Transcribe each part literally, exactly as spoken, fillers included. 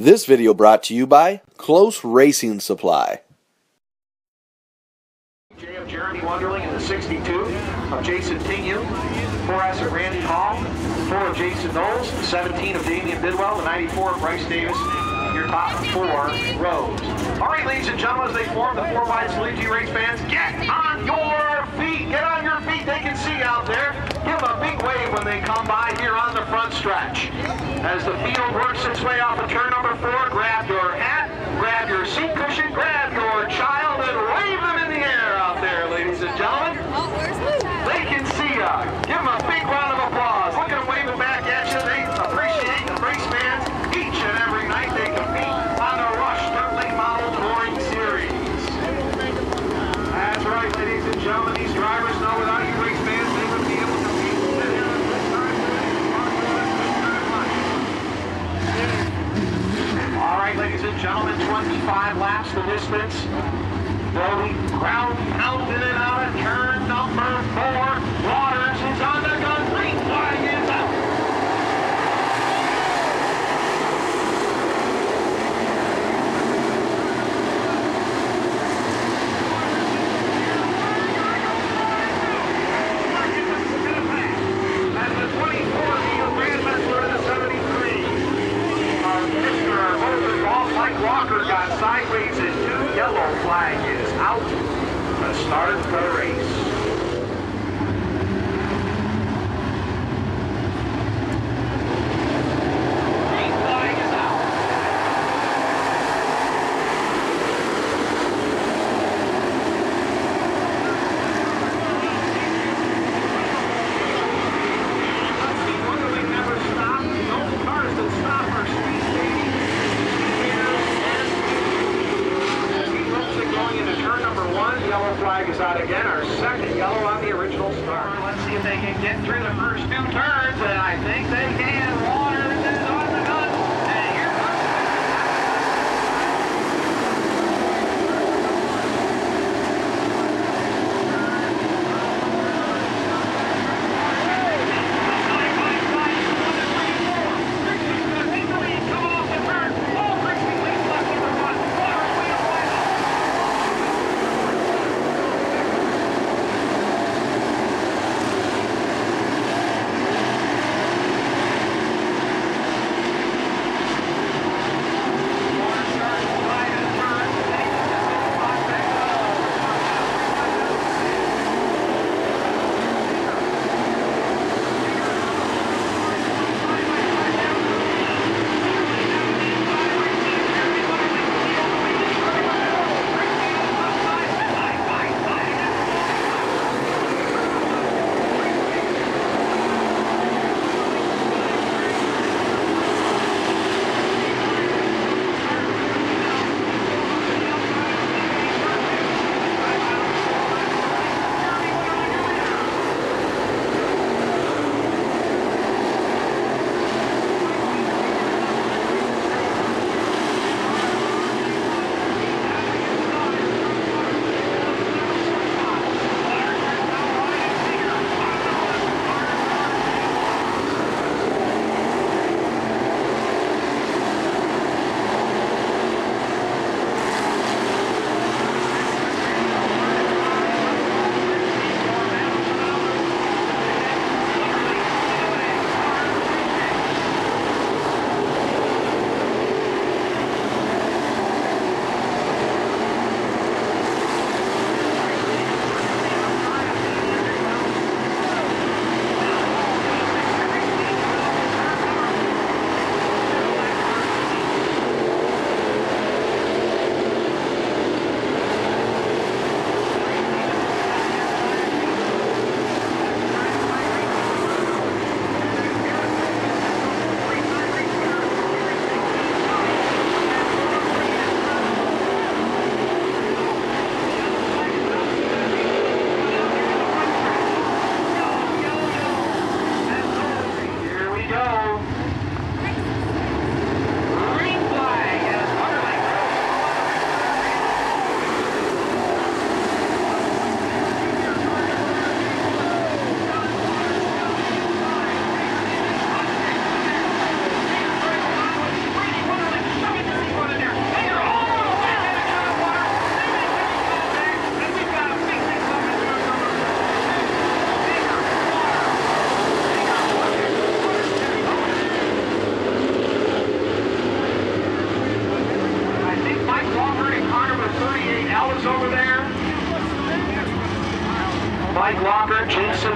This video brought to you by Close Racing Supply. Of Jeremy Wonderling in the sixty-two, of Jason Tingyu, four S of Randy Hall, four of Jason Knowles, seventeen of Damian Bidwell, the ninety-four of Bryce Davis, your top four rows. All right, ladies and gentlemen, as they form the four wide salute to you race fans, get on your feet, get on your feet, they can see out there. Give them a big wave when they come by here on the front stretch. As the field works its way off of turn number four, grab your hat, grab your seat cushion, grab your child, and wave them in the air out there, ladies and gentlemen. They can see ya. Give them a big round of applause. Look at them waving back at you. They appreciate the race fans each and every night they compete on the RUSH Late Model Series. That's right, ladies and gentlemen. These drivers know without you race fans, they would be able to beat the time. All right, ladies and gentlemen, twenty-five laps the distance. Though we ground pounded it out of turn number four, Waters is on the gun, green flag is out. That's the twenty-four-year-old Grand Master in the seventy-three. Our Mister Roller Ball, Mike Walker, got sideways and two yellow flags. Out the start of the race. Green flag is out. Wonderling never stopped. No cars that stop are street stadiums. Going into turn number one, yellow flag is out again. Our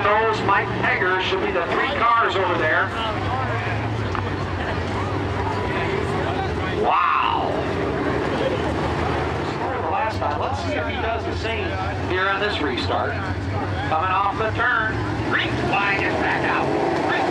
Knowles, Mike Egger should be the three cars over there. Wow. Last time. Let's see if he does the same here on this restart. Coming off the turn. Green flag is back out.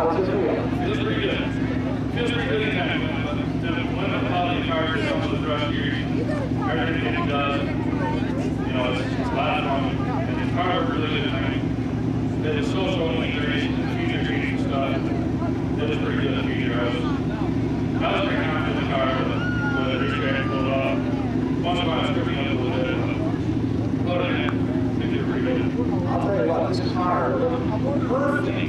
Feels pretty good. Feels pretty good in that one. The one of the quality cars that comes with RUSH series, everything it does, you know, it's, it's a lot of fun. And the cars are really good. I mean, it's so showing the duration, the future training stuff. It is pretty good in the future. I was, I was pretty confident in the car, but the restraint pulled off. Once in a while, I was tripping up a little bit. But I think they're pretty good. I'll tell you what, this is hard. Perfect.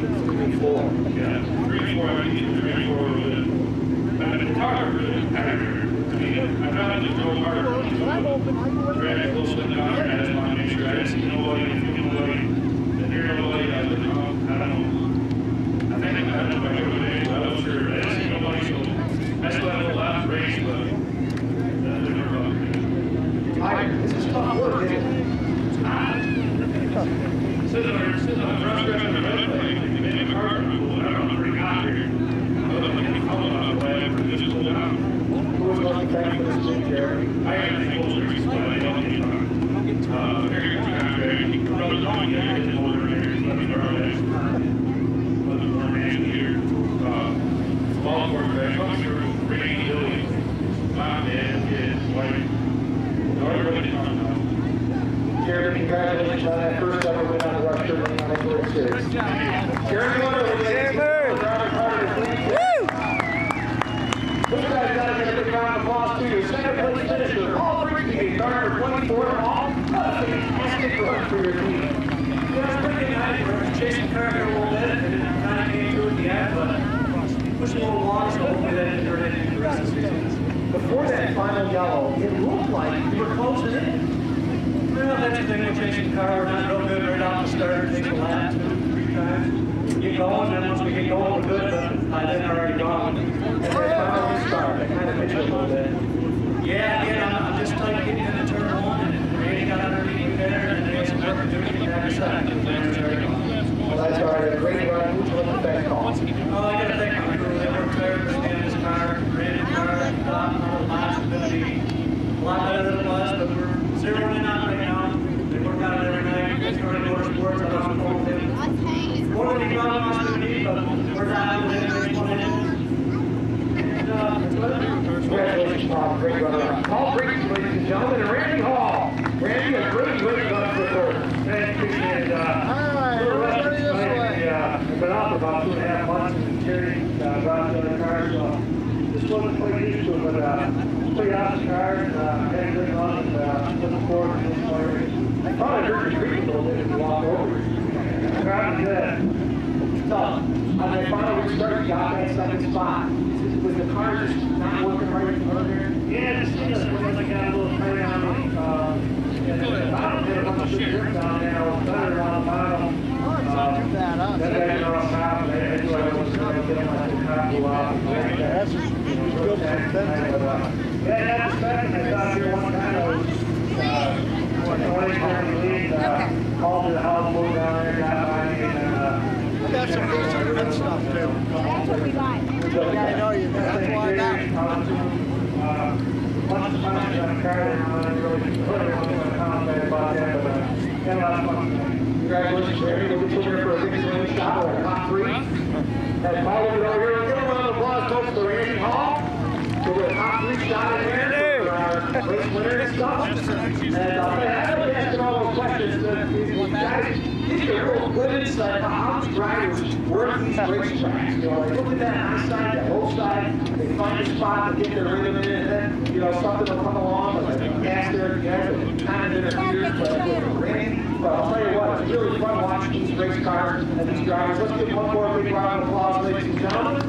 Four. Yeah, three, four, I mean, three, four, but I mean, the car really tired. I mean, I'd rather just go hard, drag close to the car, and I just want to make sure I didn't see nobody, if you can nobody, if you're nobody, I don't know, I don't know. I think I had nobody over there, so I was sure, I didn't see nobody, so I still had a lot of race, but that's different rough. I, this is tough work, isn't it? It's not. Sit on, sit on, rush around the red plate. Jeremy, congratulations on that first ever win on the RUSH Late Series. Jeremy Wonderling, Jason Carter. Those guys got to get a big round of applause to you. Center place finisher, all three teams, starting for twenty-four, all fantastic work for your team. Yeah, pretty nice. Jason Carter a little bit, and kind of came through at the end, but he pushed a little long, so hopefully that didn't turn into the rest of the season. Before that final yellow, it looked like you were closing in. Well, that's the thing with Jason Carter, not real good right off the start, take the last two, three times. Get going, and once we get going, we're good, but I then already gone. And that's how we start, that kind of pitch a little bit. Yeah, again, I'm just like getting in the turn one, and Randy got underneath there, and they had some opportunity to have a shot. Well, that's all right, a great run, who's looking at that call? Well, I gotta thank my crew, they worked there, and his car, Randy's car, Bob, lots of ability. A lot better than it was, but we're zeroing in on it right now. They work out every night. We're doing more sports. I don't know what they do. More than the amount of us we need, but we're not able to do anything. And, uh, congratulations, Paul. Great runner. Paul Briggs, ladies and gentlemen, and Randy Hall. Randy, a great win for us for third. Thank you, and, uh, for the rest of the night, uh, I've been out for about two and a half months, and Terry, uh, brought the other car, so this wasn't quite used to it, but, uh, Pretty awesome car, uh, had a good run, and uh, looking forward to this race. I thought I heard you creep a little bit if you walked over. Copy that. So, on that final restart, you got that second spot. Was the car just not working right in front of there? Yeah, just seems like I got a little turn on. Uh, and the bottom did a bunch of drift down there. I was better around the bottom. Oh, it's not too bad, huh? Then I got around the top, and I knew I wasn't going to get my top go out. That's just good. That's Yeah, that's second. I thought here one time I was uh, uh, called to the house, moved down there, got by me, and uh, we got some decent good stuff, too. That's what we like. I know you, that's why I'm out. Once upon a time, I carried it on, and really put everyone in the comment about that, but had a lot of fun. Congratulations, Jerry. We'll be cheering for a big swing shot or a top three. That's Paul over here. Give him a round of applause, folks, to Randy Hall. So we're a top three shot in here for our race winner and stuff. And uh, I'm going to ask them all those questions. These guys, these are real good insight on how these drivers work these racetracks. You know, they look at that high side, that low side, they find a spot to get their rhythm in, and then, you know, something will come along, but they're faster, you know, they kind of interferes, but they're raining. But I'll tell you what, it's really fun watching these race cars and these drivers. Let's give one more big round of applause, ladies and gentlemen.